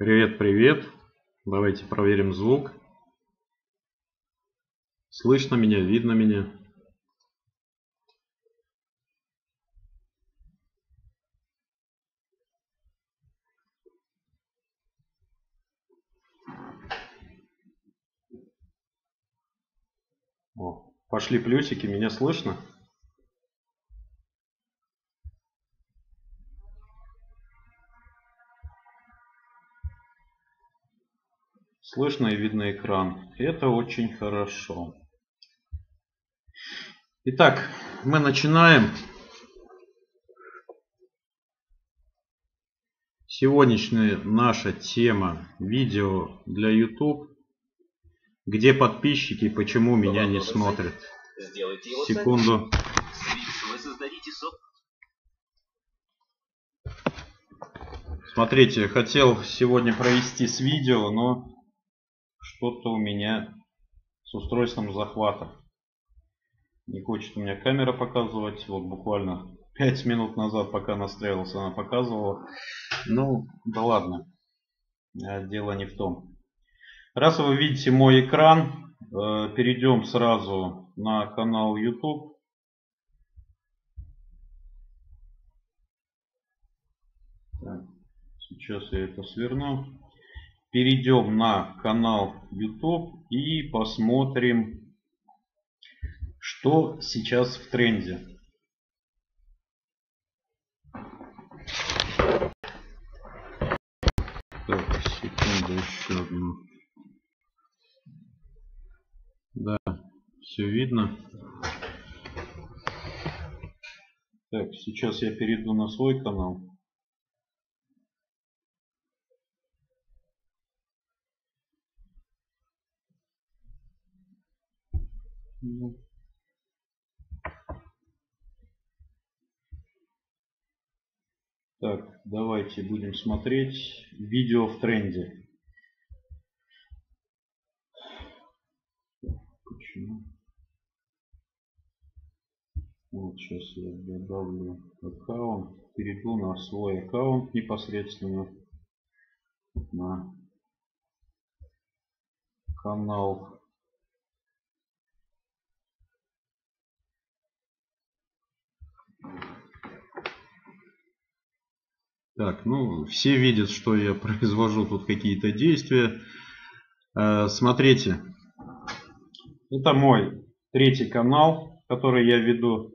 Привет. Давайте проверим звук. Слышно меня, видно меня. О, пошли плюсики, меня слышно? Слышно и видно экран. Это очень хорошо. Итак, мы начинаем сегодняшняя наша тема видео для YouTube. Где подписчики и почему меня не смотрят? Секунду. Смотрите, хотел сегодня провести с видео, но что-то у меня с устройством захвата. Не хочет у меня камера показывать. Вот буквально 5 минут назад, пока настраивался, она показывала. Ну, да ладно. Дело не в том. Раз вы видите мой экран, перейдем сразу на канал YouTube. Так, сейчас я это сверну. Перейдем на канал YouTube и посмотрим, что сейчас в тренде. Так, секунду, еще одну. Да, все видно. Так, сейчас я перейду на свой канал. Так, давайте будем смотреть видео в тренде. Почему? Вот сейчас я добавлю аккаунт, перейду на свой аккаунт непосредственно на канал. Так, ну, все видят, что я произвожу тут какие-то действия. Смотрите, это мой третий канал, который я веду.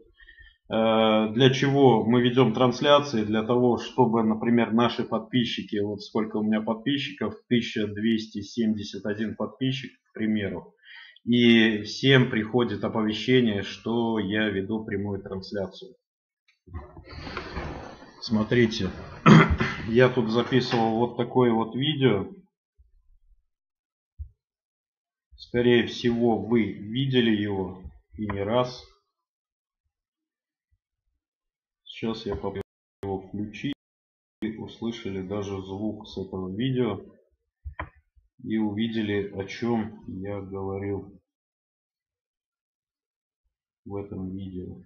Для чего мы ведем трансляции? Для того, чтобы, например, наши подписчики, вот сколько у меня подписчиков, 1271 подписчик, к примеру. И всем приходит оповещение, что я веду прямую трансляцию. Смотрите, я тут записывал вот такое вот видео. Скорее всего, вы видели его и не раз. Сейчас я попробую его включить. Вы услышали даже звук с этого видео и увидели, о чем я говорил в этом видео.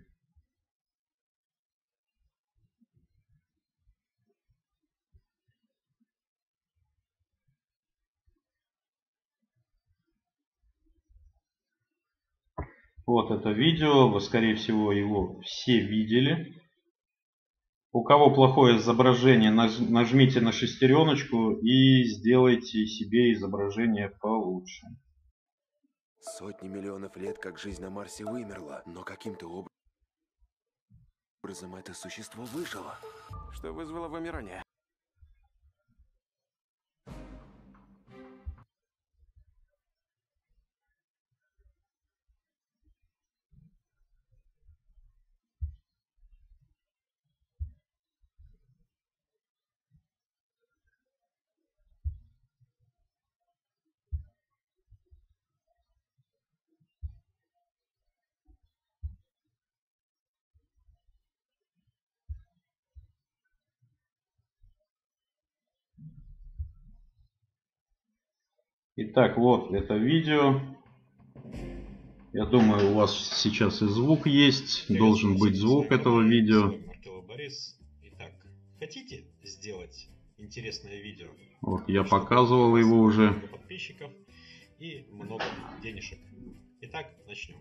Вот это видео, вы скорее всего его все видели. У кого плохое изображение, нажмите на шестереночку и сделайте себе изображение получше. Сотни миллионов лет как жизнь на Марсе вымерла, но каким-то образом это существо выжило, что вызвало вымирание. Итак, вот это видео. Я думаю, у вас сейчас и звук есть. Должен быть звук этого видео. Итак, хотите сделать интересное видео. Вот, я показывал его уже. Много подписчиков и много денежек. Итак, начнем.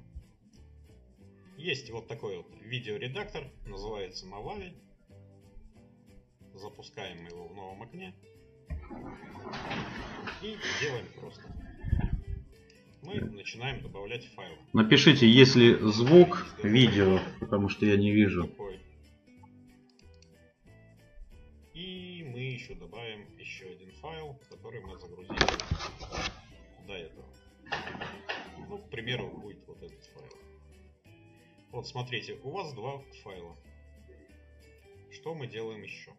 Есть вот такой вот видеоредактор, называется Movavi. Запускаем его в новом окне. И делаем просто. Мы начинаем добавлять файлы. Напишите, если звук, видео, потому что я не вижу. Такой. И мы еще добавим еще один файл, который мы загрузили до этого. Ну, к примеру, будет вот этот файл. Вот, смотрите, у вас два файла. Что мы делаем еще?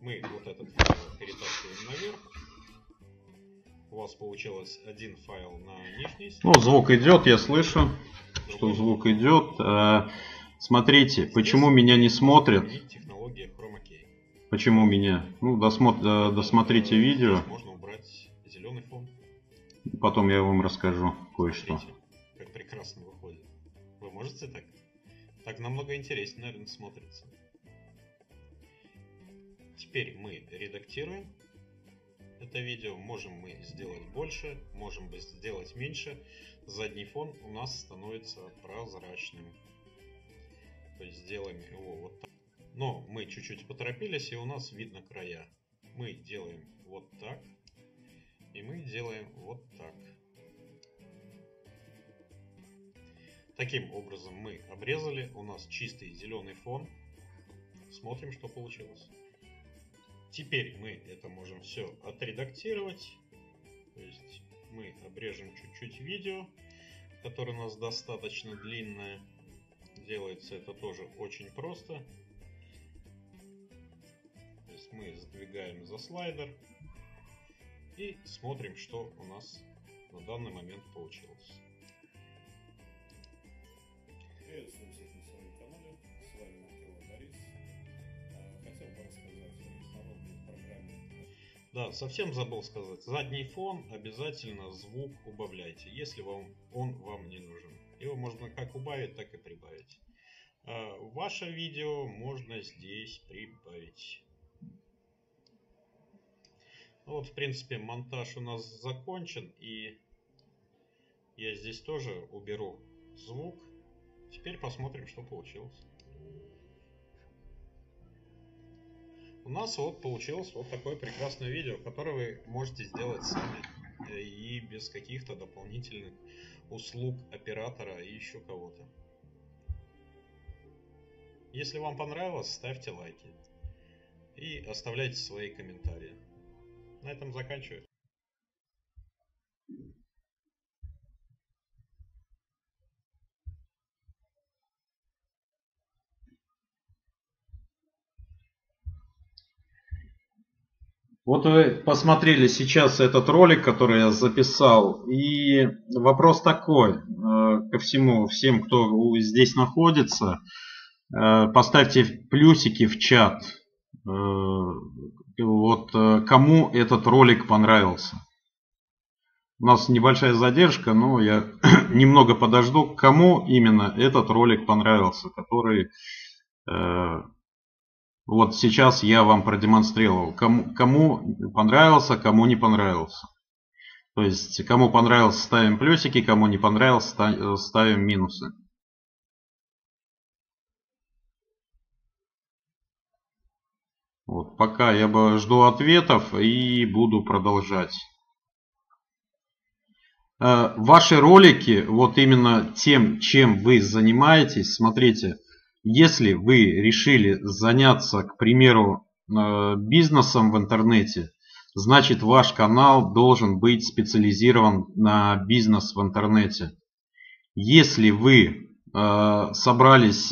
Мы вот этот файл перетаскиваем наверх. У вас получилось один файл на нижней стороне. Ну, звук идет, я слышу, что звук идет. Смотрите, здесь почему меня не смотрят. Технология Chroma Key. Почему меня? Ну, досмотрите видео. Можно убрать зеленый фон. Потом я вам расскажу кое-что. Как прекрасно выходит. Вы можете так? Так намного интереснее, наверное, смотрится. Теперь мы редактируем это видео. Можем мы сделать больше, можем сделать меньше. Задний фон у нас становится прозрачным. То есть сделаем его вот так. Но мы чуть-чуть поторопились, и у нас видно края. Мы делаем вот так. И мы делаем вот так. Таким образом мы обрезали. У нас чистый зеленый фон. Смотрим, что получилось. Теперь мы это можем все отредактировать. То есть мы обрежем чуть-чуть видео, которое у нас достаточно длинное. Делается это тоже очень просто. То есть мы сдвигаем за слайдер и смотрим, что у нас на данный момент получилось. Привет всем на своем канале. С вами Маркелов Борис. Хотел бы рассказать Да, совсем забыл сказать. Задний фон обязательно звук убавляйте, если он вам не нужен. Его можно как убавить, так и прибавить. А ваше видео можно здесь прибавить. Ну вот, в принципе, монтаж у нас закончен. И я здесь тоже уберу звук. Теперь посмотрим, что получилось. У нас вот получилось вот такое прекрасное видео, которое вы можете сделать сами и без каких-то дополнительных услуг оператора и еще кого-то. Если вам понравилось, ставьте лайки и оставляйте свои комментарии. На этом заканчиваю. Вот вы посмотрели сейчас этот ролик, который я записал. И вопрос такой ко всем, кто здесь находится. Поставьте плюсики в чат. Вот кому этот ролик понравился. У нас небольшая задержка, но я немного подожду. Кому именно этот ролик понравился, который... Вот сейчас я вам продемонстрировал, кому понравился, кому не понравился. То есть, кому понравился, ставим плюсики, кому не понравился, ставим минусы. Вот, пока я жду ответов и буду продолжать. Ваши ролики, вот именно тем, чем вы занимаетесь, смотрите. Если вы решили заняться, к примеру, бизнесом в интернете, значит ваш канал должен быть специализирован на бизнес в интернете. Если вы собрались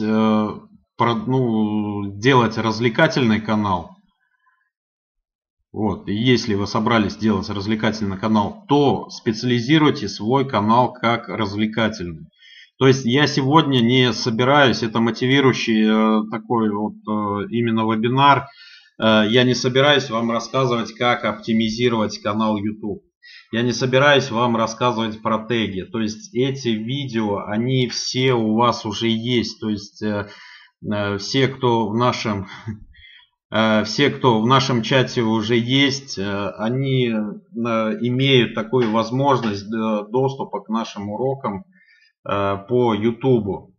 делать развлекательный канал, то специализируйте свой канал как развлекательный. То есть я сегодня не собираюсь, это мотивирующий такой вот именно вебинар, я не собираюсь вам рассказывать, как оптимизировать канал YouTube. Я не собираюсь вам рассказывать про теги. То есть эти видео, они все у вас уже есть. То есть все, кто в нашем Все, кто в нашем чате уже есть, они имеют такую возможность доступа к нашим урокам по YouTube.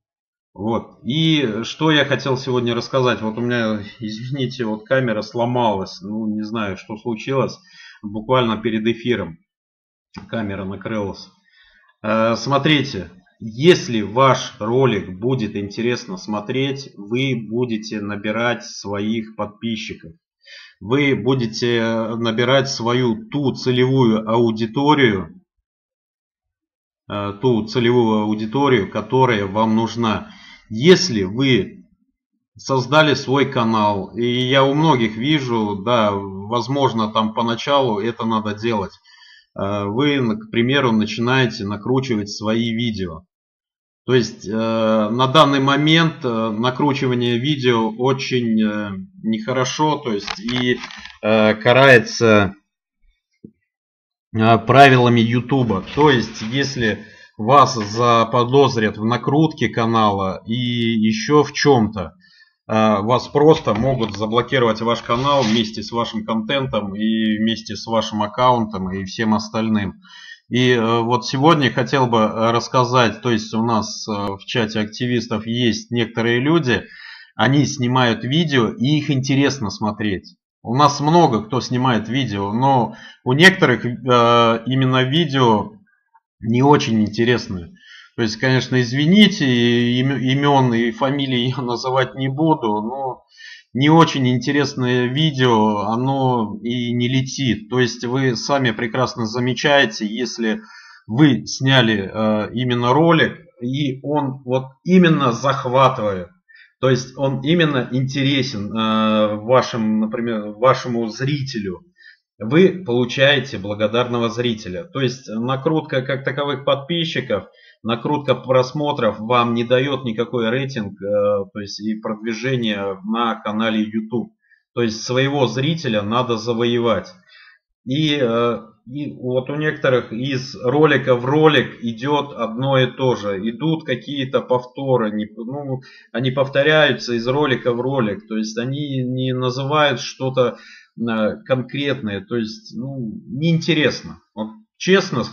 Вот. И что я хотел сегодня рассказать. Вот у меня, извините, вот камера сломалась. Ну, не знаю, что случилось. Буквально перед эфиром камера накрылась. Смотрите, если ваш ролик будет интересно смотреть, вы будете набирать своих подписчиков. Вы будете набирать свою ту целевую аудиторию, которая вам нужна. Если вы создали свой канал, и я у многих вижу, да, возможно, там поначалу это надо делать. Вы, к примеру, начинаете накручивать свои видео. То есть на данный момент накручивание видео очень нехорошо, то есть и карается правилами YouTube. То есть если вас заподозрят в накрутке канала и еще в чем-то, вас просто могут заблокировать ваш канал вместе с вашим контентом и вместе с вашим аккаунтом и всем остальным. И вот сегодня хотел бы рассказать, то есть у нас в чате активистов есть некоторые люди, они снимают видео и их интересно смотреть. У нас много кто снимает видео, но у некоторых именно видео не очень интересное. То есть, конечно, извините, имен и фамилии я называть не буду, но не очень интересное видео, оно и не летит. То есть вы сами прекрасно замечаете, если вы сняли именно ролик, и он вот именно захватывает. То есть он именно интересен вашему зрителю. Вы получаете благодарного зрителя. То есть накрутка как таковых подписчиков, накрутка просмотров вам не дает никакой рейтинг, то есть и продвижение на канале YouTube. То есть своего зрителя надо завоевать. И вот у некоторых из ролика в ролик идет одно и то же. Идут какие-то повторы, ну, они повторяются из ролика в ролик. То есть они не называют что-то конкретное, то есть ну, неинтересно. Вот. Честно,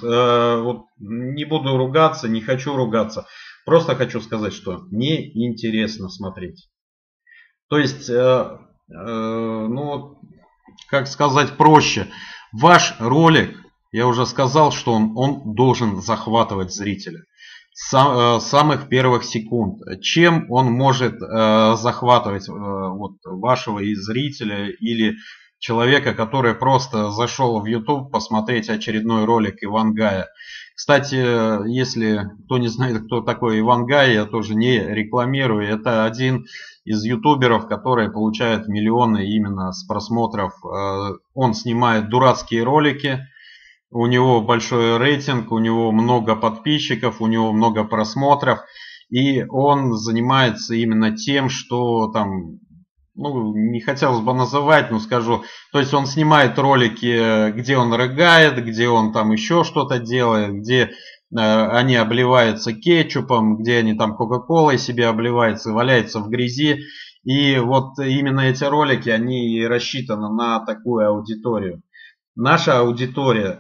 вот не буду ругаться, не хочу ругаться. Просто хочу сказать, что неинтересно смотреть. То есть, ну, как сказать проще. Ваш ролик, я уже сказал, что он должен захватывать зрителя. С самых первых секунд. Чем он может захватывать вот, вашего и зрителя или человека, который просто зашел в YouTube посмотреть очередной ролик Ивангая. Кстати, если кто не знает, кто такой Ивангай, я тоже не рекламирую. Это один из ютуберов, которые получают миллионы именно с просмотров. Он снимает дурацкие ролики, у него большой рейтинг, у него много подписчиков, у него много просмотров. И он занимается именно тем, что там... Ну, не хотелось бы называть, но скажу. То есть он снимает ролики, где он рыгает, где он там еще что-то делает, где они обливаются кетчупом, где они там кока-колой себе обливаются, валяются в грязи. И вот именно эти ролики, они и рассчитаны на такую аудиторию. Наша аудитория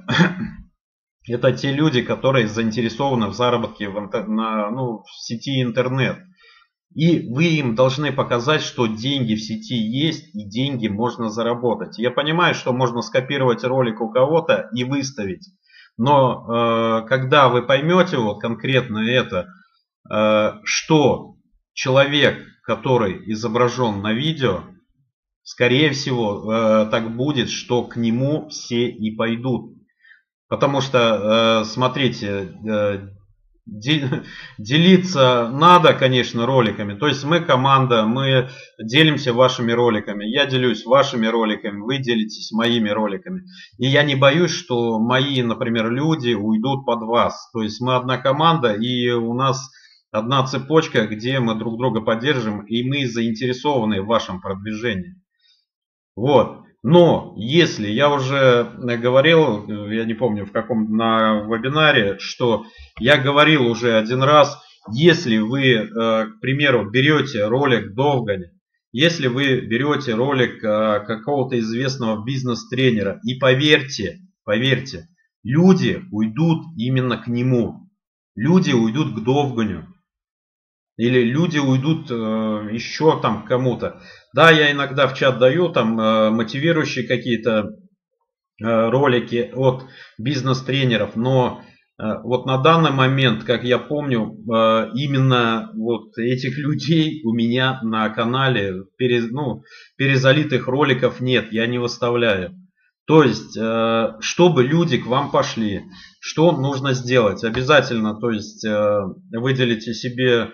– это те люди, которые заинтересованы в заработке в сети интернет. И вы им должны показать, что деньги в сети есть и деньги можно заработать. Я понимаю, что можно скопировать ролик у кого-то и выставить. Но когда вы поймете вот конкретно это, что человек, который изображен на видео, скорее всего так будет, что к нему все и пойдут. Потому что, смотрите, делиться надо, конечно, роликами. То есть мы команда, мы делимся вашими роликами. Я делюсь вашими роликами, вы делитесь моими роликами. И я не боюсь, что мои, например, люди уйдут под вас. То есть мы одна команда и у нас одна цепочка, где мы друг друга поддержим. И мы заинтересованы в вашем продвижении. Вот. Но если, я уже говорил, я не помню в каком на вебинаре, что я говорил уже один раз, если вы, к примеру, берете ролик Довгань Если вы берете ролик какого-то известного бизнес-тренера, и поверьте, люди уйдут именно к нему. Люди уйдут к Довганю. Или люди уйдут еще там к кому-то. Да, я иногда в чат даю там мотивирующие какие-то ролики от бизнес-тренеров, но вот на данный момент, как я помню, именно вот этих людей у меня на канале, перезалитых роликов нет, я не выставляю. То есть, чтобы люди к вам пошли, что нужно сделать? Обязательно, то есть, выделите себе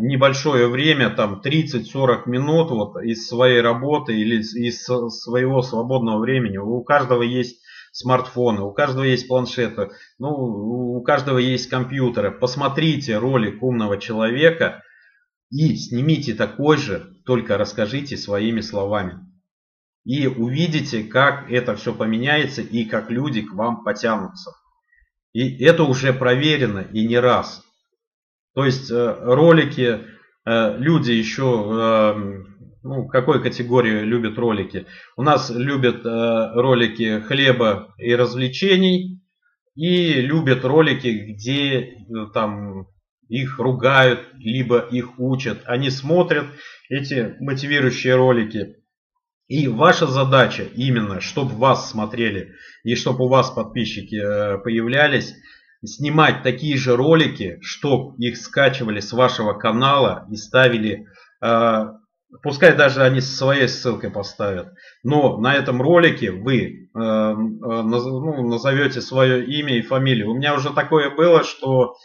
небольшое время, там 30-40 минут вот, из своей работы или из своего свободного времени. У каждого есть смартфоны, у каждого есть планшеты, у каждого есть компьютеры. Посмотрите ролик умного человека и снимите такой же, только расскажите своими словами. И увидите, как это все поменяется и как люди к вам потянутся. И это уже проверено и не раз. То есть ролики, люди еще... какой категории любят ролики? У нас любят ролики хлеба и развлечений, и любят ролики, где там их ругают, либо их учат. Они смотрят эти мотивирующие ролики. И ваша задача именно, чтобы вас смотрели и чтобы у вас подписчики появлялись, снимать такие же ролики, чтобы их скачивали с вашего канала и ставили... Пускай даже они со своей ссылкой поставят. Но на этом ролике вы назовете свое имя и фамилию. У меня уже такое было, что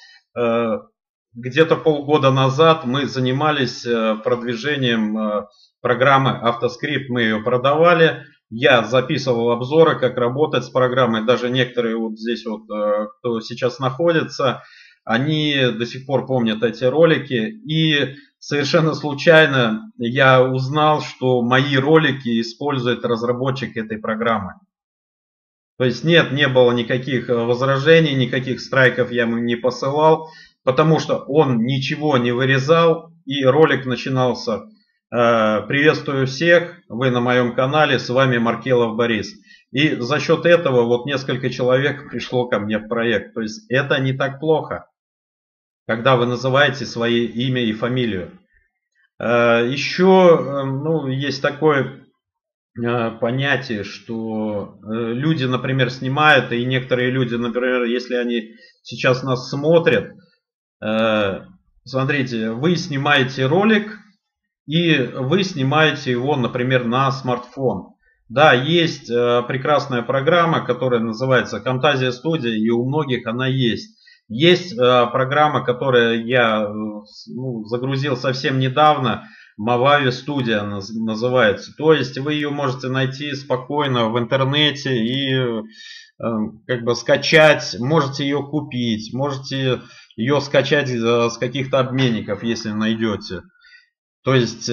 где-то полгода назад мы занимались продвижением программы Автоскрипт. Мы ее продавали. Я записывал обзоры, как работать с программой. Даже некоторые вот здесь, вот, кто сейчас находится, они до сих пор помнят эти ролики. И... Совершенно случайно я узнал, что мои ролики использует разработчик этой программы. То есть нет, не было никаких возражений, никаких страйков я ему не посылал, потому что он ничего не вырезал, и ролик начинался «Приветствую всех, вы на моем канале, с вами Маркелов Борис». И за счет этого вот несколько человек пришло ко мне в проект. То есть это не так плохо, когда вы называете свое имя и фамилию. Еще есть такое понятие, что люди, например, снимают, и некоторые люди, например, если они сейчас нас смотрят, смотрите, вы снимаете ролик, и вы снимаете его, например, на смартфон. Да, есть прекрасная программа, которая называется Camtasia Studio, и у многих она есть. Есть программа, которую я загрузил совсем недавно, Movavi Studio называется. То есть вы ее можете найти спокойно в интернете и скачать. Можете ее купить, можете ее скачать с каких-то обменников, если найдете. То есть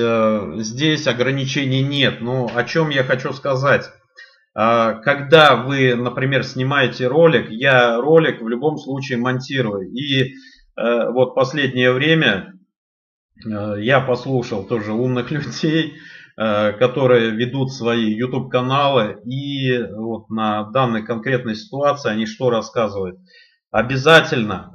здесь ограничений нет. Но о чем я хочу сказать? Когда вы, например, снимаете ролик, я ролик в любом случае монтирую. И вот последнее время я послушал тоже умных людей, которые ведут свои YouTube-каналы. И вот на данной конкретной ситуации они что рассказывают? Обязательно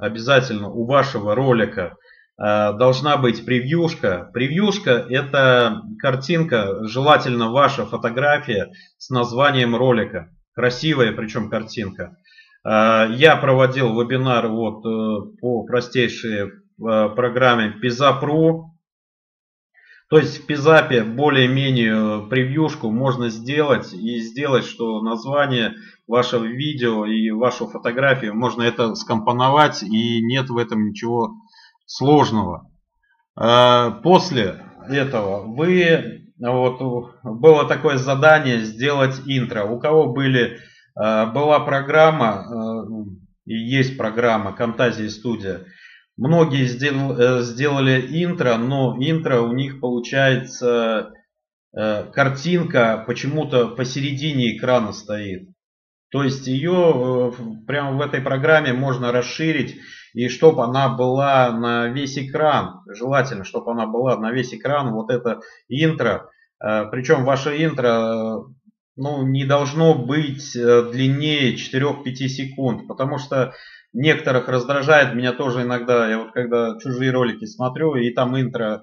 у вашего ролика должна быть превьюшка. Превьюшка — это картинка, желательно ваша фотография с названием ролика. Красивая причем картинка. Я проводил вебинар вот по простейшей программе PizAp.ru. То есть в PizAp более-менее превьюшку можно сделать и сделать, что название вашего видео и вашу фотографию можно это скомпоновать, и нет в этом ничего сложного. После этого было такое задание сделать интро. У кого была программа, и есть программа Camtasia Studio, многие сделали интро, но интро у них получается картинка почему-то посередине экрана стоит. То есть ее прямо в этой программе можно расширить, и чтобы она была на весь экран. Желательно, чтобы она была на весь экран, вот это интро. Причем ваше интро не должно быть длиннее 4-5 секунд, потому что некоторых раздражает, меня тоже иногда, я вот когда чужие ролики смотрю, и там интро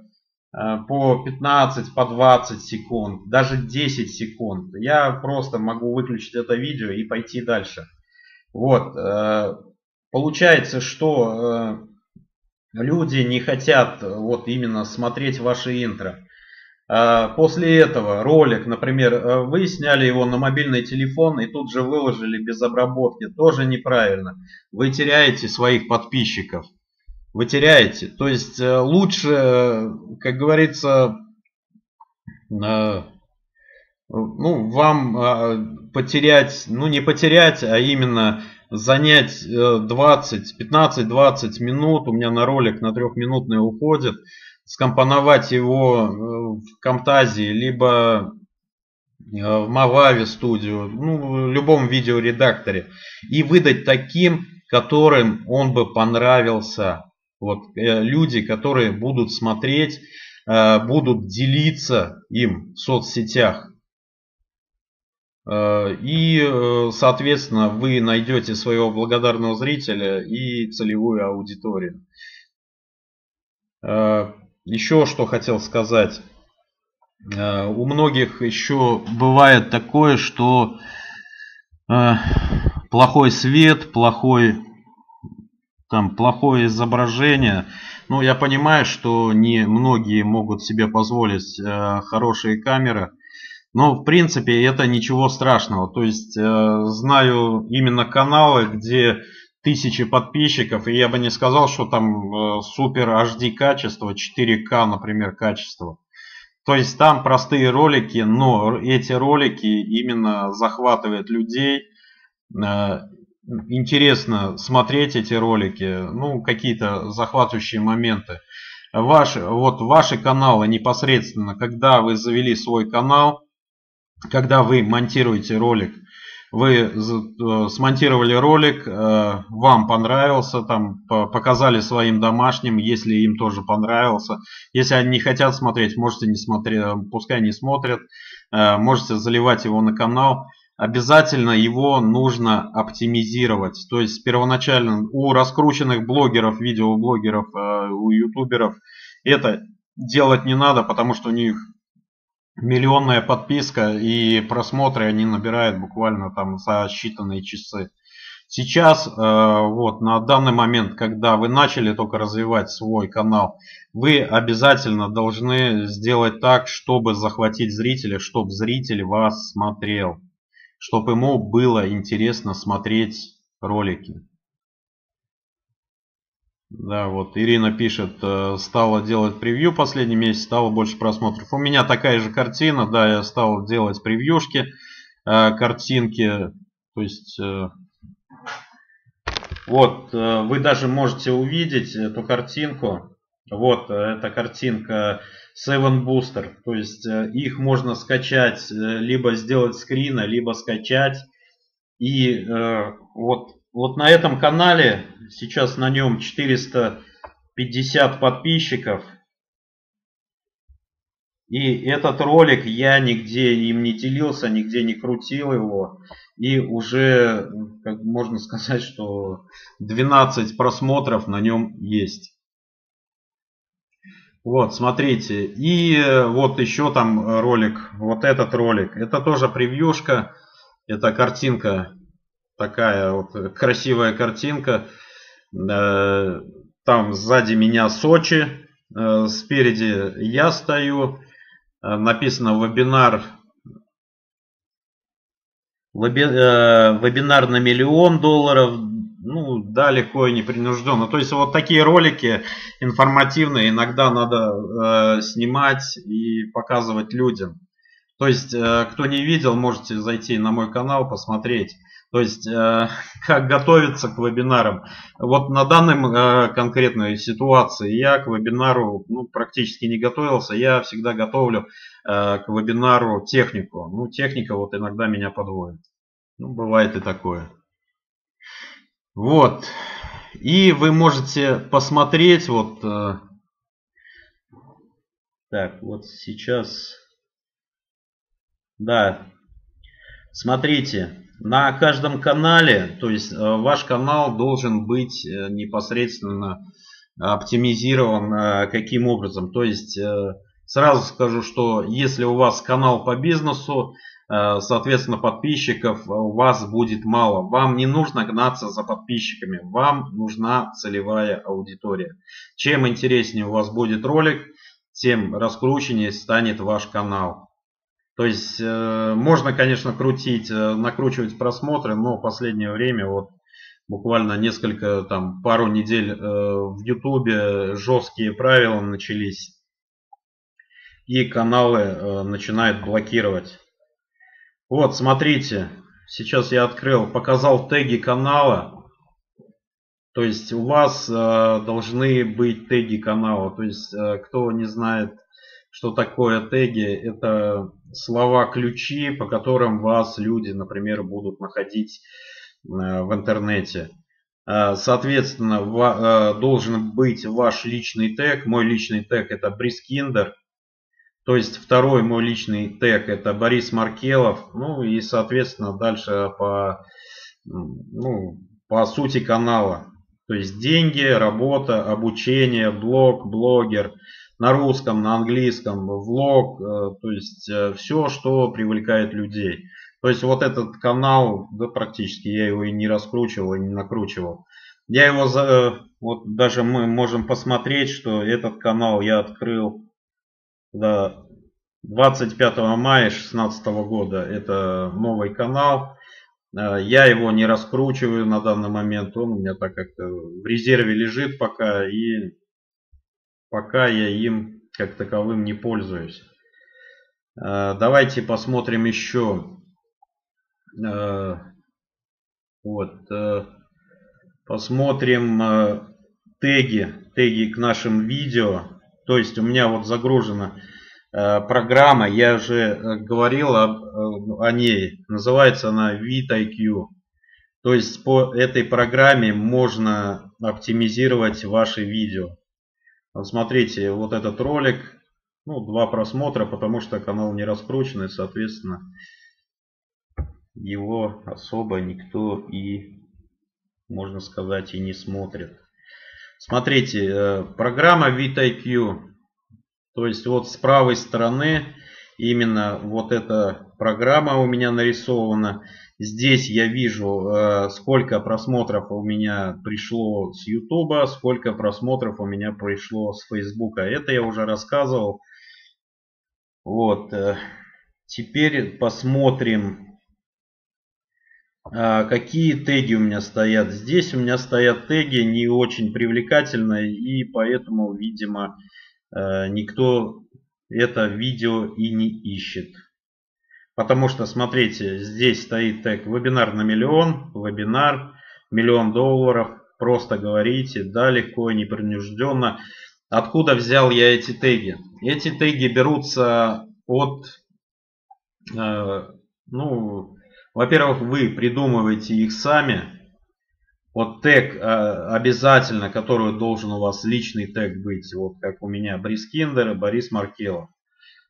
по 15, по 20 секунд, даже 10 секунд. Я просто могу выключить это видео и пойти дальше. Вот. Получается, что люди не хотят вот именно смотреть ваше интро. После этого ролик, например, вы сняли его на мобильный телефон и тут же выложили без обработки. Тоже неправильно. Вы теряете своих подписчиков. Вы теряете. То есть лучше, как говорится, вам потерять, не потерять, а именно занять 15-20 минут. У меня на ролик на 3-минутный уходит. Скомпоновать его в Camtasia, либо в Movavi Studio, в любом видеоредакторе. И выдать таким, которым он бы понравился. Вот, люди, которые будут смотреть, будут делиться им в соцсетях. И, соответственно, вы найдете своего благодарного зрителя и целевую аудиторию. Еще что хотел сказать. У многих еще бывает такое, что плохой свет, плохое изображение. Я понимаю, что не многие могут себе позволить хорошие камеры. Но в принципе это ничего страшного. То есть знаю именно каналы, где тысячи подписчиков, и я бы не сказал, что там супер HD качество, 4К, например, качество. То есть там простые ролики, но эти ролики именно захватывают людей. Интересно смотреть эти ролики, какие-то захватывающие моменты. Ваши каналы непосредственно, когда вы завели свой канал, когда вы монтируете ролик, вы смонтировали ролик, вам понравился, там показали своим домашним, если им тоже понравился. Если они не хотят смотреть, можете не смотреть, пускай не смотрят, можете заливать его на канал. Обязательно его нужно оптимизировать. То есть первоначально у раскрученных блогеров, видеоблогеров, у ютуберов это делать не надо, потому что у них миллионная подписка и просмотры они набирают буквально там за считанные часы. Сейчас, вот на данный момент, когда вы начали только развивать свой канал, вы обязательно должны сделать так, чтобы захватить зрителя, чтобы зритель вас смотрел, чтобы ему было интересно смотреть ролики. Да, вот Ирина пишет, стала делать превью последний месяц, стало больше просмотров. У меня такая же картина, да, я стал делать превьюшки, картинки. То есть, вот, вы даже можете увидеть эту картинку. Вот, эта картинка 7 Booster. То есть, их можно скачать, либо сделать скрина, либо скачать. И вот на этом канале, сейчас на нем 450 подписчиков. И этот ролик я нигде им не делился, нигде не крутил его. И уже, как можно сказать, что 12 просмотров на нем есть. Вот, смотрите. И вот еще там ролик, вот этот ролик. Это тоже превьюшка, это картинка. Такая вот красивая картинка. Там сзади меня Сочи. Спереди я стою. Написано вебинар. Вебинар на $1 миллион. Да, легко и непринужденно. То есть вот такие ролики информативные иногда надо снимать и показывать людям. То есть, кто не видел, можете зайти на мой канал, посмотреть. То есть, как готовиться к вебинарам. Вот на данной конкретной ситуации я к вебинару практически не готовился. Я всегда готовлю к вебинару технику. Техника вот иногда меня подводит. Ну, бывает и такое. Вот. И вы можете посмотреть, вот. Так, вот сейчас. Да. Смотрите. На каждом канале, то есть ваш канал должен быть непосредственно оптимизирован каким образом. То есть сразу скажу, что если у вас канал по бизнесу, соответственно, подписчиков у вас будет мало. Вам не нужно гнаться за подписчиками, вам нужна целевая аудитория. Чем интереснее у вас будет ролик, тем раскрученнее станет ваш канал. То есть можно, конечно, крутить, накручивать просмотры, но в последнее время, вот буквально несколько, там, пару недель в YouTube жесткие правила начались, и каналы начинают блокировать. Вот, смотрите, сейчас я открыл, показал теги канала. То есть у вас должны быть теги канала. То есть кто не знает, что такое теги, это слова-ключи, по которым вас люди, например, будут находить в интернете. Соответственно, должен быть ваш личный тег. Мой личный тег — это Брис Киндер. То есть второй мой личный тег — это Борис Маркелов. Ну и, соответственно, дальше по сути канала. То есть деньги, работа, обучение, блог, блогер. На русском, на английском, влог, то есть все, что привлекает людей. То есть вот этот канал, да, практически я его и не раскручивал, и не накручивал. Я его, вот даже мы можем посмотреть, что этот канал я открыл 25 мая 2016 года. Это новый канал. Я его не раскручиваю на данный момент. Он у меня так как-то в резерве лежит пока, и пока я им как таковым не пользуюсь. Давайте посмотрим еще. Вот. Посмотрим теги. Теги к нашим видео. То есть у меня вот загружена программа. Я уже говорил о ней. Называется она vidIQ. То есть по этой программе можно оптимизировать ваши видео. Смотрите, вот этот ролик, ну, 2 просмотра, потому что канал не раскрученный, соответственно, его особо никто и, можно сказать, и не смотрит. Смотрите, программа vidIQ, то есть вот с правой стороны именно вот эта программа у меня нарисована. Здесь я вижу, сколько просмотров у меня пришло с YouTube, сколько просмотров у меня пришло с Facebook. Это я уже рассказывал. Вот. Теперь посмотрим, какие теги у меня стоят. Здесь у меня стоят теги не очень привлекательные, и поэтому, видимо, никто это видео и не ищет. Потому что, смотрите, здесь стоит тег «Вебинар на миллион», «Вебинар», $1 000 000, «Просто говорите», «Да, легко и непринужденно». Откуда взял я эти теги? Эти теги берутся от... во-первых, вы придумываете их сами. Вот тег обязательно, который должен у вас личный тег быть. Вот как у меня Брис Киндер и Борис Маркелов.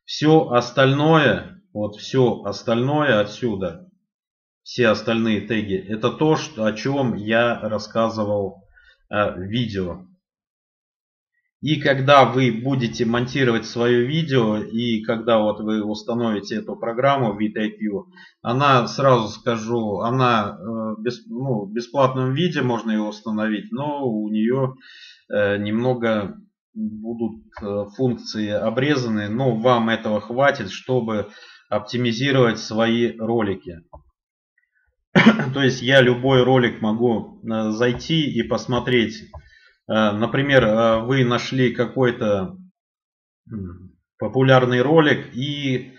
Все остальное... Вот все остальное отсюда, все остальные теги, это то, о чем я рассказывал в видео. И когда вы будете монтировать свое видео, и когда вот вы установите эту программу vidIQ, она, сразу скажу, она в бесплатном виде, можно ее установить, но у нее немного... будут функции обрезаны, но вам этого хватит, чтобы оптимизировать свои ролики. То есть я любой ролик могу зайти и посмотреть. Например, вы нашли какой-то популярный ролик и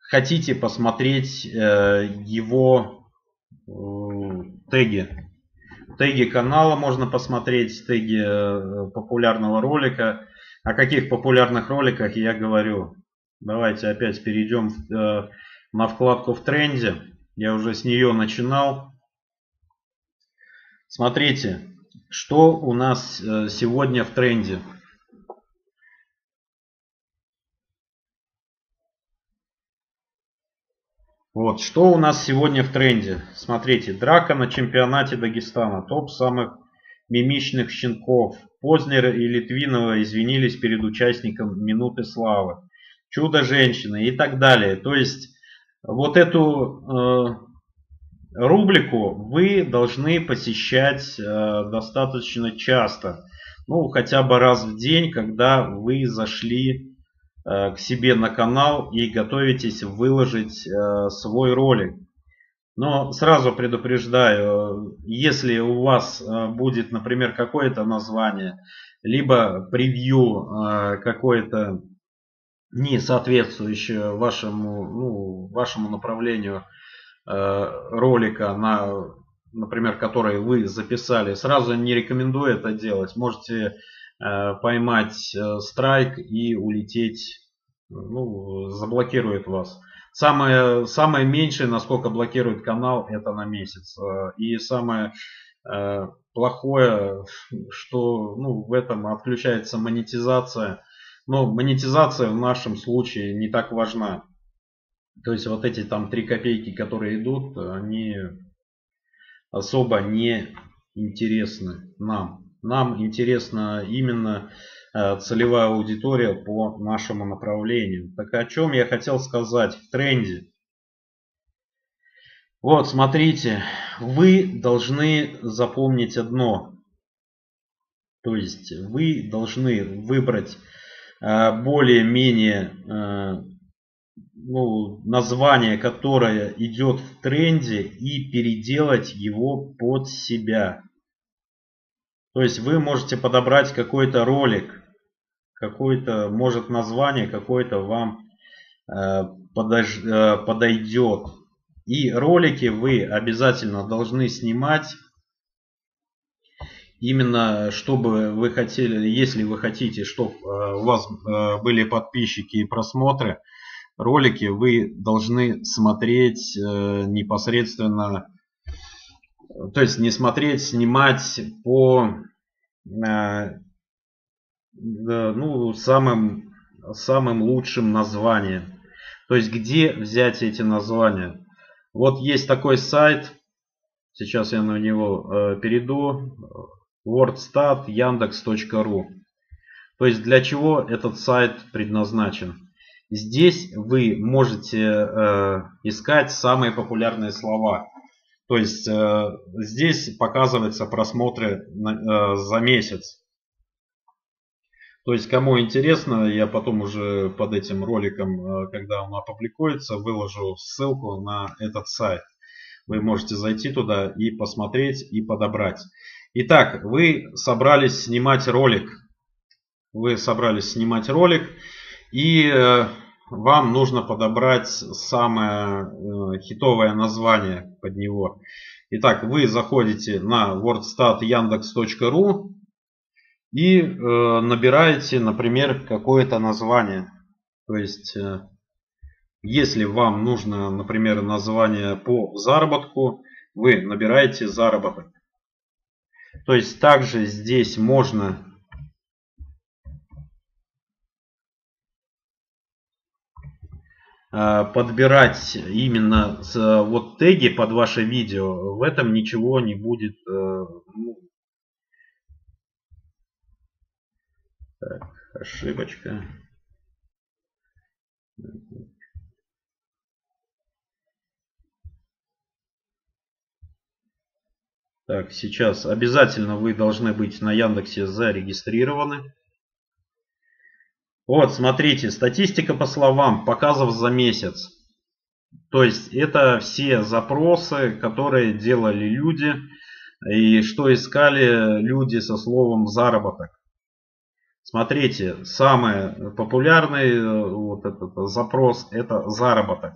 хотите посмотреть его теги. Теги канала можно посмотреть, теги популярного ролика. О каких популярных роликах я говорю? Давайте опять перейдем на вкладку «В тренде». Я уже с нее начинал. Смотрите, что у нас сегодня в тренде. Вот, что у нас сегодня в тренде. Смотрите, драка на чемпионате Дагестана. Топ самых мимичных щенков. Познер и Литвинова извинились перед участником «Минуты славы». Чудо-женщины и так далее. То есть, вот эту рубрику вы должны посещать достаточно часто. Ну, хотя бы раз в день, когда вы зашли к себе на канал и готовитесь выложить свой ролик. Но сразу предупреждаю, если у вас будет, например, какое-то название, либо превью какое-то не соответствующее вашему, вашему направлению ролика, например, который вы записали, сразу не рекомендую это делать. Можете поймать страйк и улететь, заблокирует вас. Самое меньшее, насколько блокирует канал, это на месяц. И самое плохое, что в этом отключается монетизация. Но монетизация в нашем случае не так важна. То есть вот эти там 3 копейки, которые идут, они особо не интересны нам. Нам интересна именно целевая аудитория по нашему направлению. Так о чем я хотел сказать в тренде? Вот, смотрите, вы должны запомнить одно. То есть вы должны выбрать более-менее название, которое идет в тренде, и переделать его под себя. То есть вы можете подобрать какой-то ролик, какое-то, может, название какое-то вам подойдет. И ролики вы обязательно должны снимать, именно чтобы вы хотели, если вы хотите, чтобы у вас были подписчики и просмотры, ролики вы должны смотреть непосредственно. То есть не смотреть, снимать по самым лучшим названиям. То есть где взять эти названия? Вот есть такой сайт, сейчас я на него перейду, wordstat.yandex.ru. То есть для чего этот сайт предназначен? Здесь вы можете искать самые популярные слова. То есть здесь показываются просмотры за месяц. То есть кому интересно, я потом уже под этим роликом, когда он опубликуется, выложу ссылку на этот сайт. Вы можете зайти туда и посмотреть, и подобрать. Итак, вы собрались снимать ролик. Вы собрались снимать ролик, и вам нужно подобрать самое хитовое название под него. Итак, вы заходите на wordstat.yandex.ru и набираете, например, какое-то название. То есть, если вам нужно, например, название по заработку, вы набираете заработок. То есть, также здесь можно... подбирать именно вот теги под ваше видео, в этом ничего не будет. Так, ошибочка. Так, сейчас обязательно вы должны быть на Яндексе зарегистрированы. Вот, смотрите, статистика по словам, показов за месяц. То есть это все запросы, которые делали люди и что искали люди со словом заработок. Смотрите, самый популярный вот этот запрос — это заработок.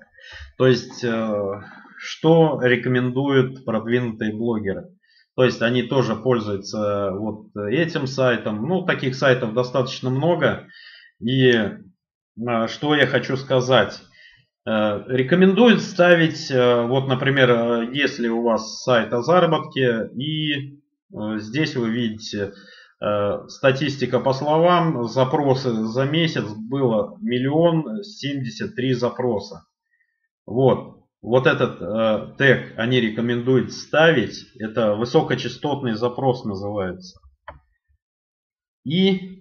То есть что рекомендуют продвинутые блогеры. То есть они тоже пользуются вот этим сайтом. Ну, таких сайтов достаточно много. И что я хочу сказать, Рекомендую ставить, вот, например, если у вас сайт о заработке, и здесь вы видите статистика по словам, запросы за месяц было 1 073 000 запроса. Вот этот тег они рекомендуют ставить, это высокочастотный запрос называется. И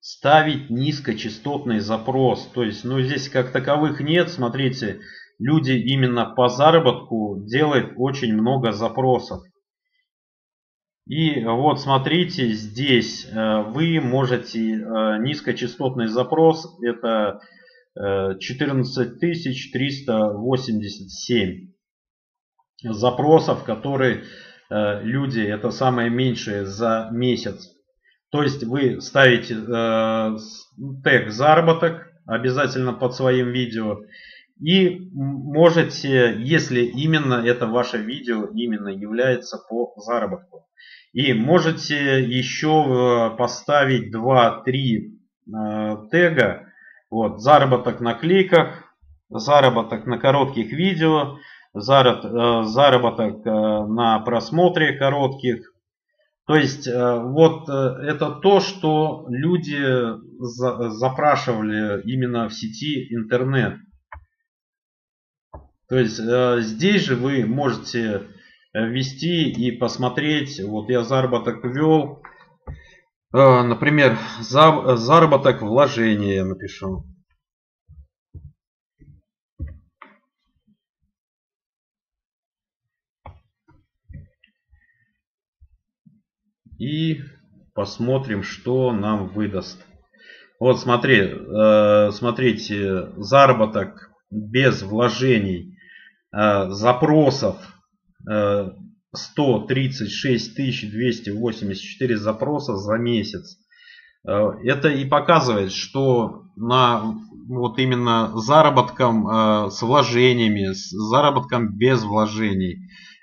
ставить низкочастотный запрос, то есть, ну, здесь как таковых нет, смотрите, люди именно по заработку делают очень много запросов. И вот смотрите, здесь вы можете низкочастотный запрос, это 14387 запросов, которые люди, это самое меньшее за месяц. То есть вы ставите тег «заработок» обязательно под своим видео. И можете, если именно это ваше видео именно является по заработку. И можете еще поставить 2-3 тега. Вот, заработок на кликах, заработок на коротких видео, заработок на просмотре коротких. То есть вот это то, что люди запрашивали именно в сети интернет. То есть здесь же вы можете ввести и посмотреть. Вот я заработок ввел. Например, заработок вложения я напишу. И посмотрим, что нам выдаст. Вот смотрите, заработок без вложений, запросов 136 284 запроса за месяц. Это и показывает, что на вот именно заработком с вложениями, с заработком без вложений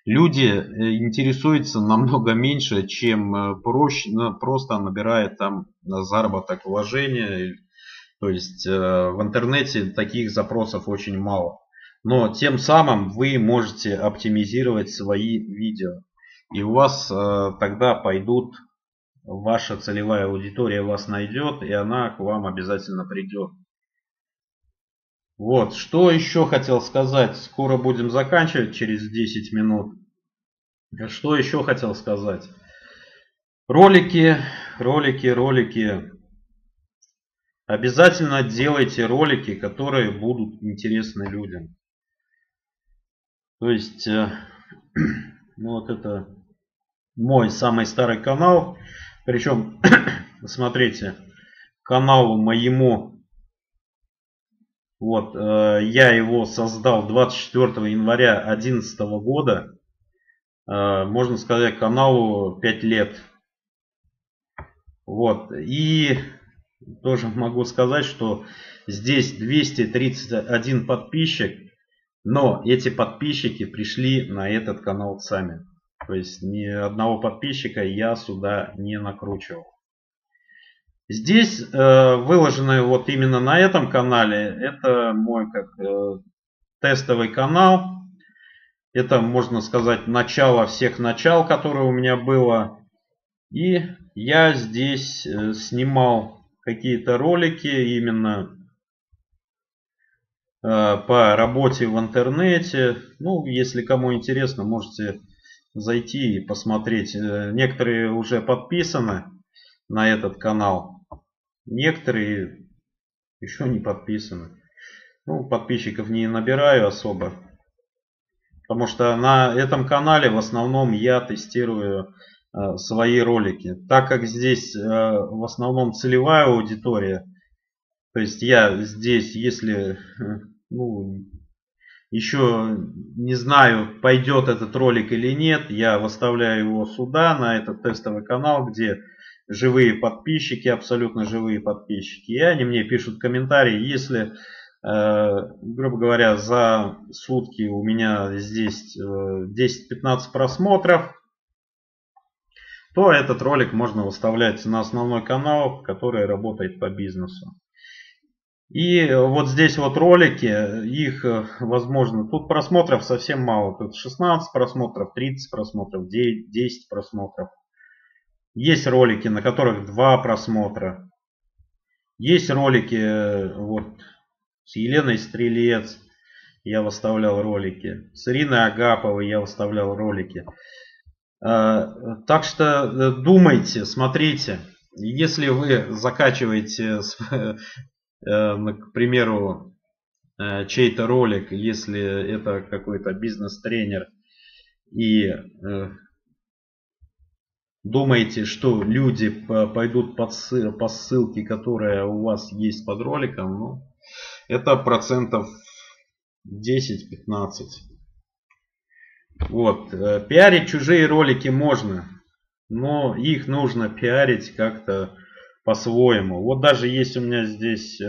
люди интересуются намного меньше, чем просто набирает там заработок вложения. То есть в интернете таких запросов очень мало. Но тем самым вы можете оптимизировать свои видео. И у вас тогда пойдут, ваша целевая аудитория вас найдет, и она к вам обязательно придет. Вот, что еще хотел сказать. Скоро будем заканчивать, через 10 минут. Что еще хотел сказать. Ролики. Обязательно делайте ролики, которые будут интересны людям. То есть, ну, вот это мой самый старый канал. Причем, смотрите, каналу моему, вот, я его создал 24 января 2011 года. Можно сказать, каналу 5 лет. Вот, и тоже могу сказать, что здесь 231 подписчик. Но эти подписчики пришли на этот канал сами. То есть ни одного подписчика я сюда не накручивал. Здесь выложены вот именно на этом канале. Это мой как тестовый канал. Это, можно сказать, начало всех начал, которые у меня было. И я здесь снимал какие-то ролики именно по работе в интернете. Ну, если кому интересно, можете зайти и посмотреть. Некоторые уже подписаны на этот канал, некоторые еще не подписаны. Ну, подписчиков не набираю особо, потому что на этом канале в основном я тестирую свои ролики. Так как здесь в основном целевая аудитория, то есть я здесь, если, ну, еще не знаю, пойдет этот ролик или нет, я выставляю его сюда, на этот тестовый канал, где живые подписчики, абсолютно живые подписчики. И они мне пишут комментарии. Если, грубо говоря, за сутки у меня здесь 10-15 просмотров, то этот ролик можно выставлять на основной канал, который работает по бизнесу. И вот здесь вот ролики, их возможно, тут просмотров совсем мало, тут 16 просмотров, 30 просмотров, 10 просмотров. Есть ролики, на которых 2 просмотра. Есть ролики вот с Еленой Стрелец, я выставлял ролики. С Ириной Агаповой я выставлял ролики. Так что думайте, смотрите. Если вы закачиваете, к примеру, чей-то ролик, если это какой-то бизнес-тренер, и думаете, что люди пойдут по ссылке, которая у вас есть под роликом, ну, это процентов 10-15. Вот. Пиарить чужие ролики можно, но их нужно пиарить как-то по-своему. Вот даже есть у меня здесь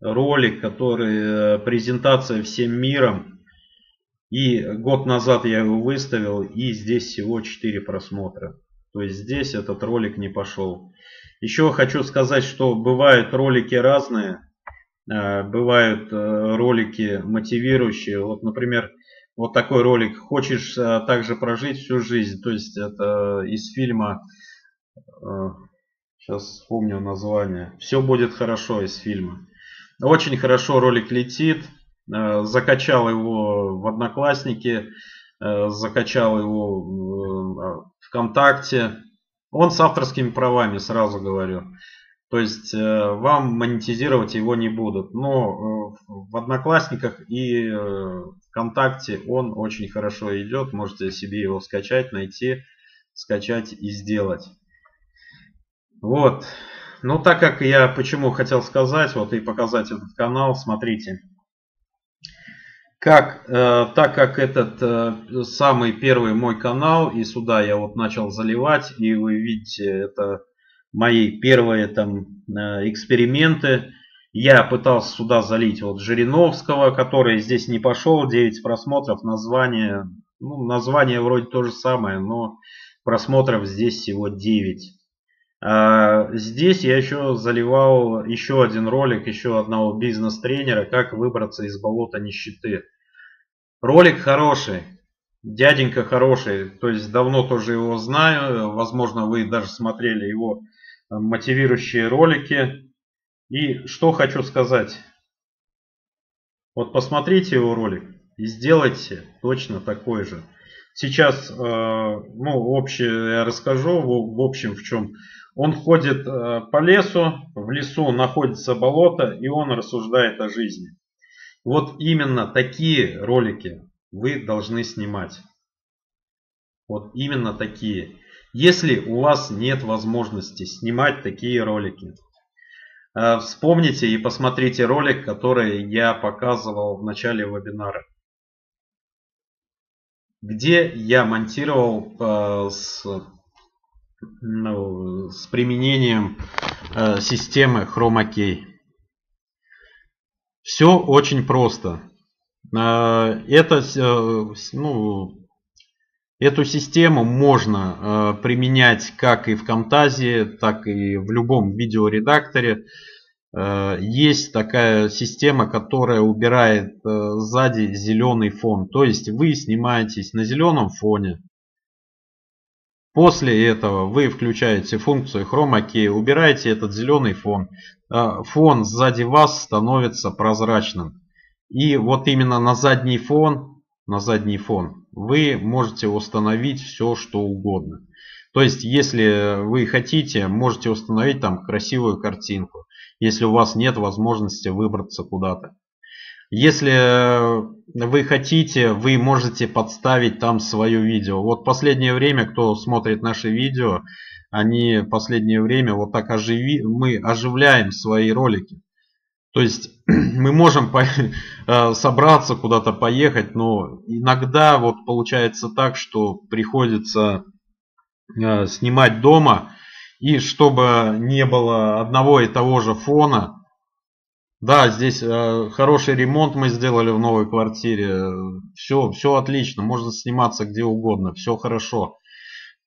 ролик, который презентация всем миром. И год назад я его выставил, и здесь всего 4 просмотра. То есть здесь этот ролик не пошел. Еще хочу сказать, что бывают ролики разные. Бывают ролики мотивирующие. Вот, например, вот такой ролик. Хочешь также прожить всю жизнь. То есть это из фильма, сейчас вспомню название. Все будет хорошо из фильма. Очень хорошо ролик летит. Закачал его в Одноклассники. Закачал его ВКонтакте. Он с авторскими правами, сразу говорю. То есть вам монетизировать его не будут. Но в Одноклассниках и ВКонтакте он очень хорошо идет. Можете себе его скачать, найти, скачать и сделать. Вот. Ну, так как я почему хотел сказать, вот и показать этот канал, смотрите. Так как этот самый первый мой канал, и сюда я вот начал заливать, и вы видите, это мои первые там эксперименты. Я пытался сюда залить вот Жириновского, который здесь не пошел. 9 просмотров. Название, ну, название вроде то же самое, но просмотров здесь всего 9. А здесь я еще заливал еще один ролик, еще одного бизнес-тренера, как выбраться из болота нищеты. Ролик хороший. Дяденька хороший. То есть давно тоже его знаю. Возможно, вы даже смотрели его мотивирующие ролики. И что хочу сказать. Вот посмотрите его ролик и сделайте точно такой же. Сейчас, ну, общее я расскажу. В общем, в чем. Он ходит по лесу, в лесу находится болото, и он рассуждает о жизни. Вот именно такие ролики вы должны снимать. Вот именно такие. Если у вас нет возможности снимать такие ролики, вспомните и посмотрите ролик, который я показывал в начале вебинара, где я монтировал с применением системы Chroma Key. Все очень просто. Эту систему можно применять как и в Camtasia, так и в любом видеоредакторе. Есть такая система, которая убирает сзади зеленый фон. То есть вы снимаетесь на зеленом фоне. После этого вы включаете функцию Chroma Key, убираете этот зеленый фон. Фон сзади вас становится прозрачным. И вот именно на задний фон вы можете установить все, что угодно. То есть, если вы хотите, можете установить там красивую картинку, если у вас нет возможности выбраться куда-то. Если вы хотите, вы можете подставить там свое видео. Вот последнее время, кто смотрит наши видео, они последнее время вот так мы оживляем свои ролики. То есть мы можем собраться куда-то поехать, но иногда вот получается так, что приходится снимать дома, и чтобы не было одного и того же фона. Да, здесь хороший ремонт мы сделали в новой квартире. Все отлично, можно сниматься где угодно, все хорошо.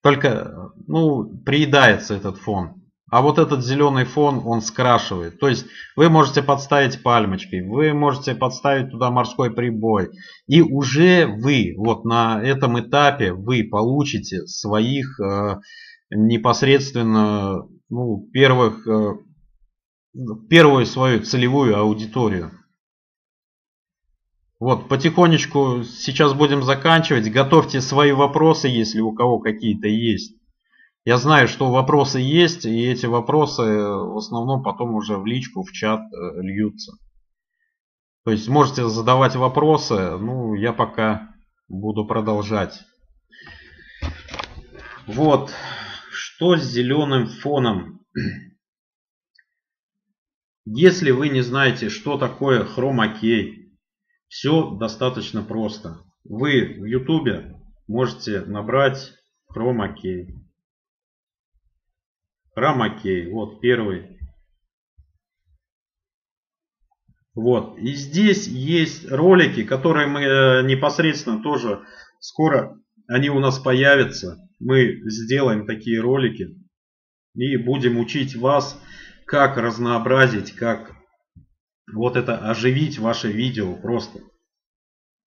Только, ну, приедается этот фон. А вот этот зеленый фон, он скрашивает. То есть вы можете подставить пальмочкой, вы можете подставить туда морской прибой. И уже вы, вот на этом этапе, вы получите своих непосредственно первую свою целевую аудиторию. Вот, потихонечку сейчас будем заканчивать. Готовьте свои вопросы, если у кого какие-то есть. Я знаю, что вопросы есть, и эти вопросы в основном потом уже в личку, в чат льются. То есть можете задавать вопросы, я пока буду продолжать. Вот, что с зеленым фоном? Если вы не знаете, что такое Chroma Key, все достаточно просто. Вы в YouTube можете набрать Chroma Key. Chroma Key, вот первый. Вот, и здесь есть ролики, которые мы непосредственно тоже скоро, они у нас появятся. Мы сделаем такие ролики и будем учить вас, как разнообразить, как вот это оживить ваше видео просто.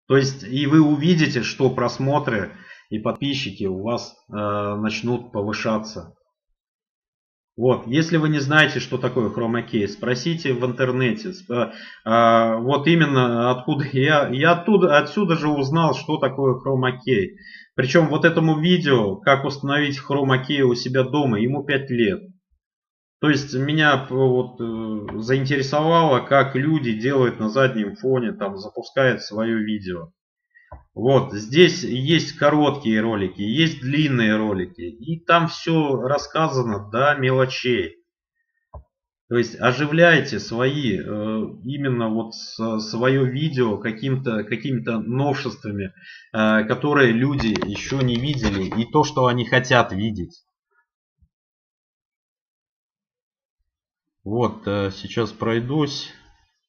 То есть и вы увидите, что просмотры и подписчики у вас начнут повышаться. Вот, если вы не знаете, что такое Chroma Key, спросите в интернете. Вот именно откуда я отсюда же узнал, что такое Chroma Key. Причем вот этому видео, как установить Chroma Key у себя дома, ему 5 лет. То есть меня вот заинтересовало, как люди делают на заднем фоне, там запускают свое видео. Вот, здесь есть короткие ролики, есть длинные ролики. И там все рассказано до мелочей. То есть оживляйте свои, именно вот свое видео какими-то новшествами, которые люди еще не видели и то, что они хотят видеть. Вот, сейчас пройдусь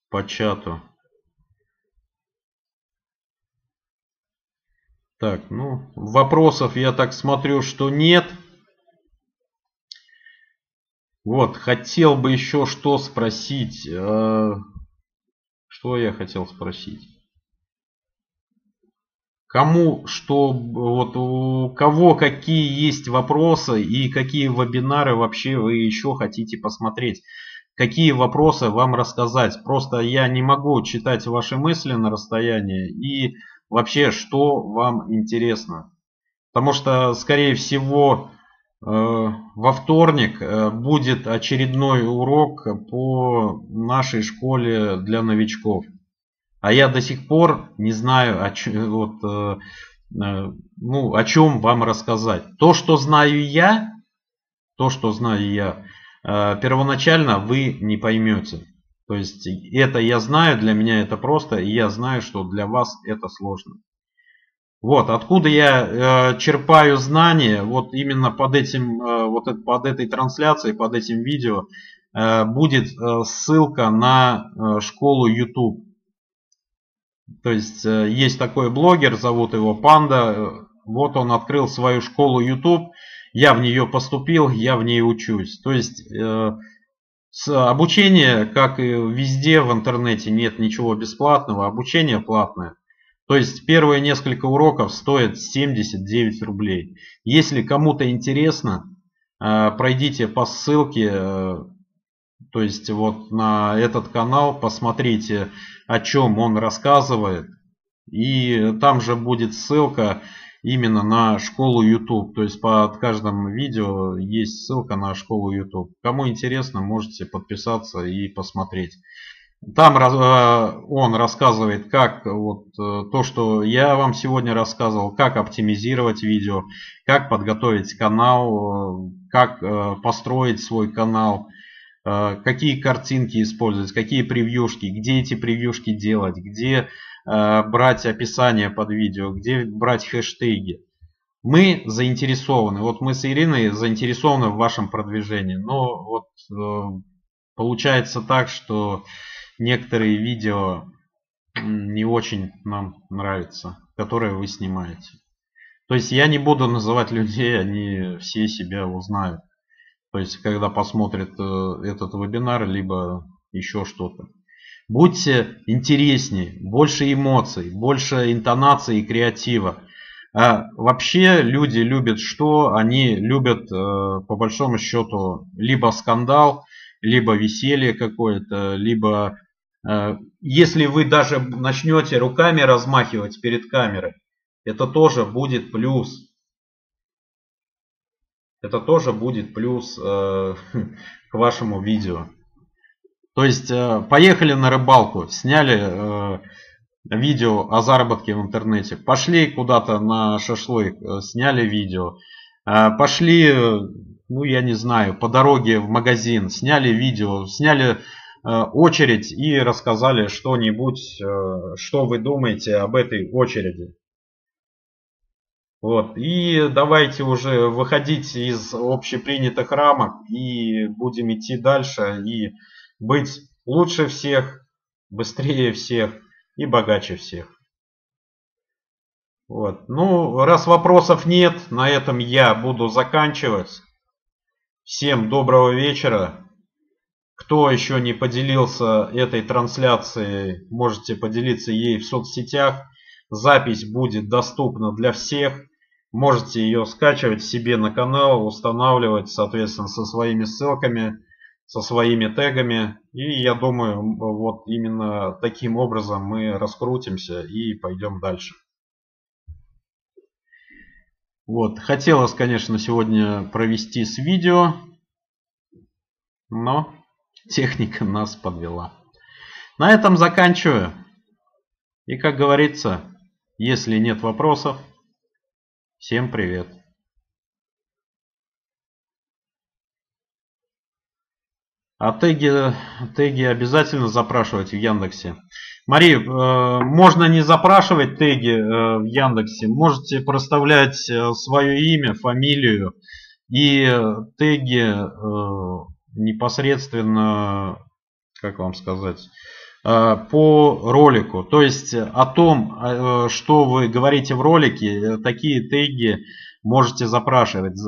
по чату. Так, вопросов я так смотрю, что нет. Вот, хотел бы еще что спросить. Что я хотел спросить? Кому что, вот у кого какие есть вопросы и какие вебинары вообще вы еще хотите посмотреть? Какие вопросы вам рассказать? Просто я не могу читать ваши мысли на расстоянии и вообще, что вам интересно. Потому что, скорее всего, во вторник будет очередной урок по нашей школе для новичков. А я до сих пор не знаю, о чем вам рассказать. То, что знаю я, первоначально вы не поймете. То есть это я знаю, для меня это просто, и я знаю, что для вас это сложно. Вот, откуда я черпаю знания, вот именно под этой трансляцией, под этим видео будет ссылка на школу YouTube. То есть есть такой блогер, зовут его Панда. Вот он открыл свою школу YouTube. Я в нее поступил, я в ней учусь. То есть обучение, как и везде в интернете, нет ничего бесплатного. Обучение платное. То есть первые несколько уроков стоят 79 рублей. Если кому-то интересно, пройдите по ссылке. То есть вот на этот канал, посмотрите, о чем он рассказывает. И там же будет ссылка именно на школу YouTube. То есть под каждым видео есть ссылка на школу YouTube. Кому интересно, можете подписаться и посмотреть. Там он рассказывает, как вот то, что я вам сегодня рассказывал, как оптимизировать видео, как подготовить канал, как построить свой канал, какие картинки использовать, какие превьюшки, где эти превьюшки делать, где брать описание под видео, где брать хэштеги. Мы заинтересованы, вот мы с Ириной заинтересованы в вашем продвижении, но вот получается так, что некоторые видео не очень нам нравятся, которые вы снимаете. То есть я не буду называть людей, они все себя узнают. То есть, когда посмотрят этот вебинар, либо еще что-то. Будьте интереснее, больше эмоций, больше интонации и креатива. А вообще люди любят что? Они любят, по большому счету, либо скандал, либо веселье какое-то, либо... Если вы даже начнете руками размахивать перед камерой, это тоже будет плюс. Это тоже будет плюс к вашему видео. То есть поехали на рыбалку, сняли видео о заработке в интернете, пошли куда-то на шашлык, сняли видео, пошли, ну я не знаю, по дороге в магазин, сняли видео, сняли очередь и рассказали что-нибудь, что вы думаете об этой очереди. Вот. И давайте уже выходить из общепринятых рамок и будем идти дальше и быть лучше всех, быстрее всех и богаче всех. Вот. Ну, раз вопросов нет, на этом я буду заканчивать. Всем доброго вечера. Кто еще не поделился этой трансляцией, можете поделиться ей в соцсетях. Запись будет доступна для всех. Можете ее скачивать себе на канал, устанавливать, соответственно, со своими ссылками, со своими тегами. И я думаю, вот именно таким образом мы раскрутимся и пойдем дальше. Вот, хотелось, конечно, сегодня провести с видео, но техника нас подвела. На этом заканчиваю. И, как говорится, если нет вопросов, всем привет. А теги обязательно запрашивать в Яндексе. Мария, можно не запрашивать теги в Яндексе. Можете проставлять свое имя, фамилию и теги непосредственно, как вам сказать, по ролику. То есть о том, что вы говорите в ролике, такие теги можете запрашивать.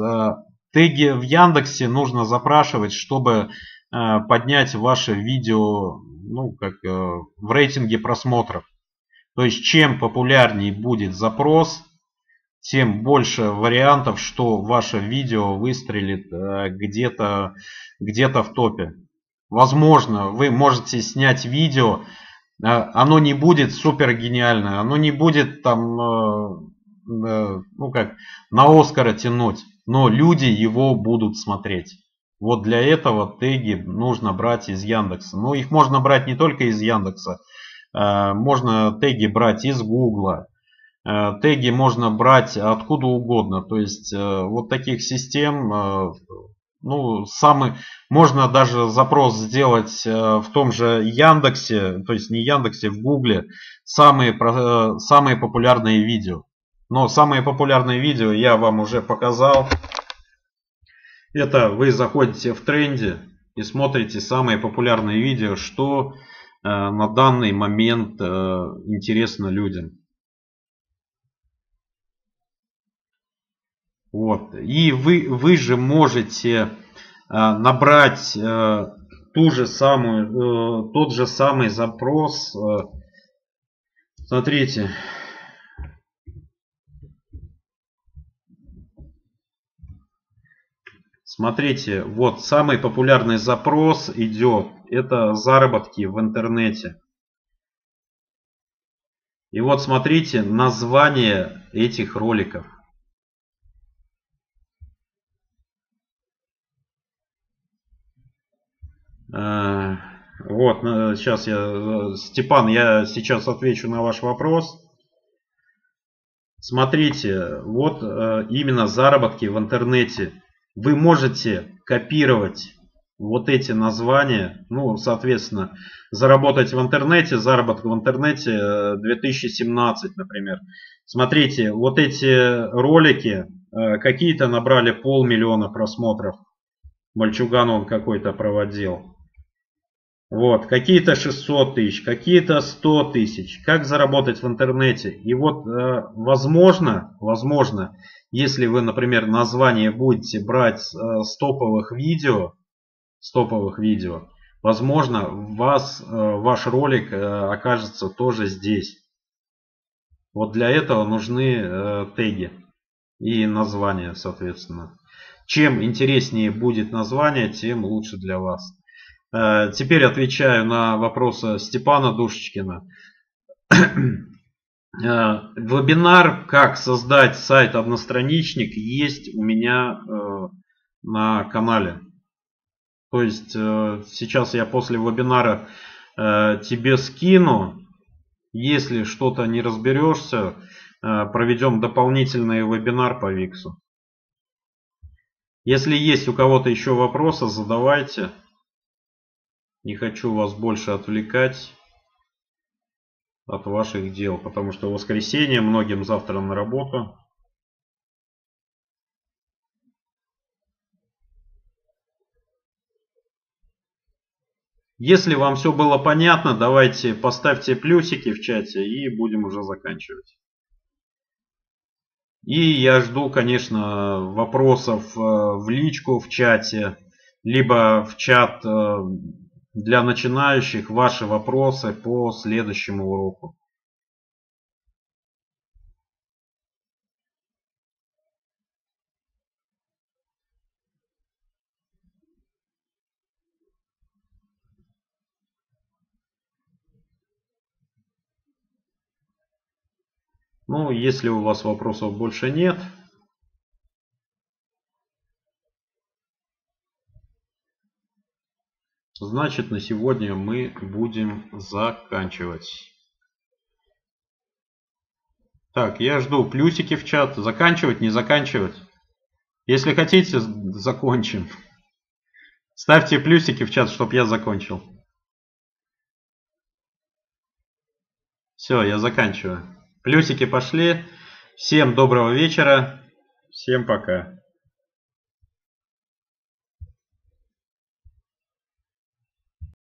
Теги в Яндексе нужно запрашивать, чтобы поднять ваше видео, ну, как в рейтинге просмотров. То есть, чем популярнее будет запрос, тем больше вариантов, что ваше видео выстрелит где-то в топе. Возможно, вы можете снять видео, оно не будет супер гениальное, оно не будет там, ну, как на Оскара тянуть, но люди его будут смотреть. Вот для этого теги нужно брать из Яндекса. Но их можно брать не только из Яндекса. Можно теги брать из Гугла. Теги можно брать откуда угодно. То есть вот таких систем, ну, самый, можно даже запрос сделать в том же Яндексе, то есть не Яндексе, в Гугле, самые популярные видео. Но самые популярные видео я вам уже показал. Это вы заходите в тренде и смотрите самые популярные видео, что на данный момент интересно людям. Вот. И вы же можете набрать тот же самый запрос. Смотрите. Смотрите, вот самый популярный запрос идет. Это заработки в интернете. И вот смотрите название этих роликов. Вот, сейчас я, Степан, я сейчас отвечу на ваш вопрос. Смотрите, вот именно заработки в интернете. Вы можете копировать вот эти названия. Ну, соответственно, заработать в интернете, заработок в интернете 2017, например. Смотрите, вот эти ролики какие-то набрали 500 000 просмотров. Мальчуган он какой-то проводил. Вот, какие-то 600 тысяч, какие-то 100 тысяч. Как заработать в интернете? И вот, возможно, если вы, например, название будете брать с топовых видео, возможно, ваш ролик окажется тоже здесь. Вот для этого нужны теги и названия, соответственно. Чем интереснее будет название, тем лучше для вас. Теперь отвечаю на вопросы Степана Душечкина. Вебинар «Как создать сайт-одностраничник» есть у меня на канале. То есть сейчас я после вебинара тебе скину. Если что-то не разберешься, проведем дополнительный вебинар по Виксу. Если есть у кого-то еще вопросы, задавайте. Не хочу вас больше отвлекать от ваших дел, потому что в воскресенье многим завтра на работу. Если вам все было понятно, давайте поставьте плюсики в чате и будем уже заканчивать. И я жду, конечно, вопросов в личку в чате, либо в чат... Для начинающих ваши вопросы по следующему уроку. Ну, если у вас вопросов больше нет... Значит, на сегодня мы будем заканчивать. Так, я жду плюсики в чат. Заканчивать, не заканчивать? Если хотите, закончим. Ставьте плюсики в чат, чтобы я закончил. Все, я заканчиваю. Плюсики пошли. Всем доброго вечера. Всем пока.